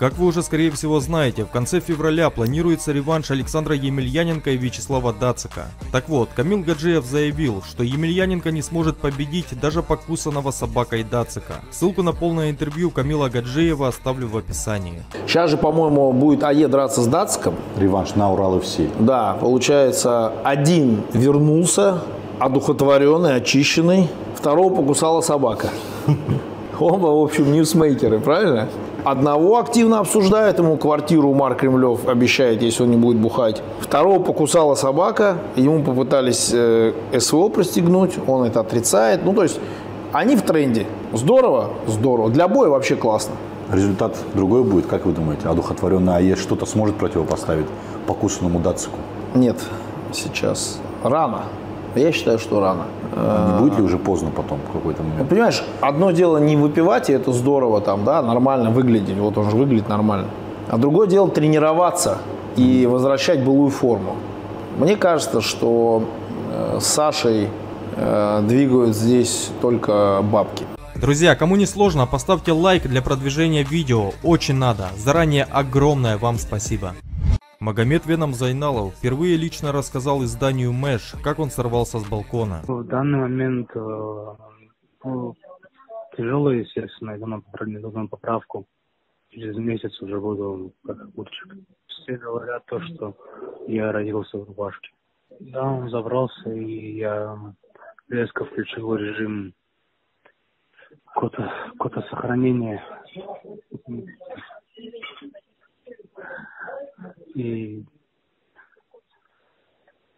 Как вы уже скорее всего знаете, в конце февраля планируется реванш Александра Емельяненко и Вячеслава Дацика. Так вот, Камил Гаджиев заявил, что Емельяненко не сможет победить даже покусанного собакой Дацика. Ссылку на полное интервью Камила Гаджиева оставлю в описании. Сейчас же, по-моему, будет АЕ драться с Дациком. Реванш на Урал-ФС. Да, получается, один вернулся, одухотворенный, очищенный, второго покусала собака. Оба, в общем, ньюсмейкеры, правильно? Одного активно обсуждает, ему квартиру Марк Кремлев обещает, если он не будет бухать. Второго покусала собака, ему попытались СВО пристегнуть, он это отрицает. Ну, то есть, они в тренде. Здорово? Здорово. Для боя вообще классно. Результат другой будет, как вы думаете? Одухотворенный АЕ что-то сможет противопоставить покусанному Дацику? Нет, сейчас. Рано. Я считаю, что рано. Не будет ли уже поздно потом в какой-то момент? Понимаешь, одно дело не выпивать, и это здорово, там, да, нормально выглядеть, вот он же выглядит нормально. А другое дело тренироваться и возвращать былую форму. Мне кажется, что с Сашей двигают здесь только бабки. Друзья, кому не сложно, поставьте лайк для продвижения видео, очень надо. Заранее огромное вам спасибо. Магомед Веном Зайналов впервые лично рассказал изданию Мэш, как он сорвался с балкона. В данный момент тяжело, естественно, я думаю, поправку. Через месяц уже буду как огурчик. Все говорят то, что я родился в рубашке. Да, он забрался, и я резко включил режим котосохранения. И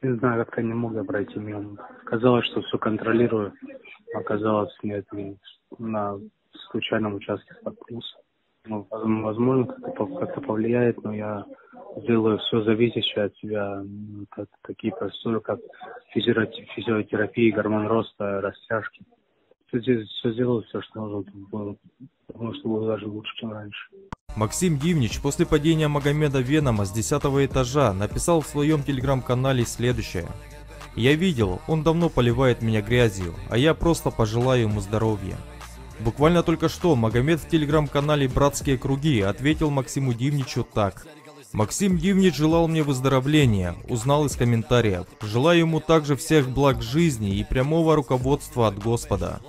не знаю, как-то не мог я пройти мимо. Казалось, что все контролирую. Оказалось, нет, на случайном участке споткнулся. Ну, возможно, как-то повлияет, но я делаю все зависящее от себя. Такие простые, как физиотерапия, гормон роста, растяжки. Все делаю, все, что нужно было. Потому что было даже лучше, чем раньше. Максим Дивнич после падения Магомеда Венома с 10 этажа написал в своем телеграм-канале следующее. «Я видел, он давно поливает меня грязью, а я просто пожелаю ему здоровья». Буквально только что Магомед в телеграм-канале «Братские круги» ответил Максиму Дивничу так. «Максим Дивнич желал мне выздоровления, узнал из комментариев. Желаю ему также всех благ жизни и прямого руководства от Господа».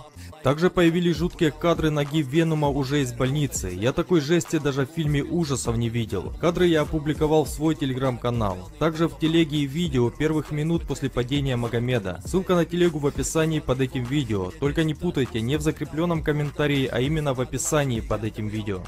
Также появились жуткие кадры ноги Венома уже из больницы. Я такой жести даже в фильме ужасов не видел. Кадры я опубликовал в свой телеграм-канал. Также в телеге и видео первых минут после падения Магомеда. Ссылка на телегу в описании под этим видео. Только не путайте, не в закрепленном комментарии, а именно в описании под этим видео.